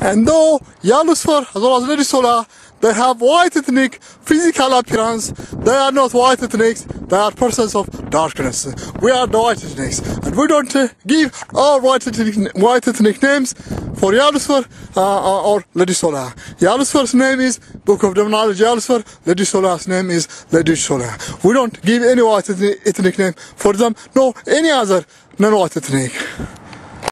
And though Yaluspor as well as Lerisola, they have white ethnic physical appearance, they are not white ethnics, they are persons of darkness. We are the white ethnics, and we don't give our white ethnic names for Yaluspor or Lerisola. Yalusfor's name is Book of Demonology Yalusfor, Ledisola's name is Lerisola. We don't give any white ethnic name for them, nor any other non-white ethnic.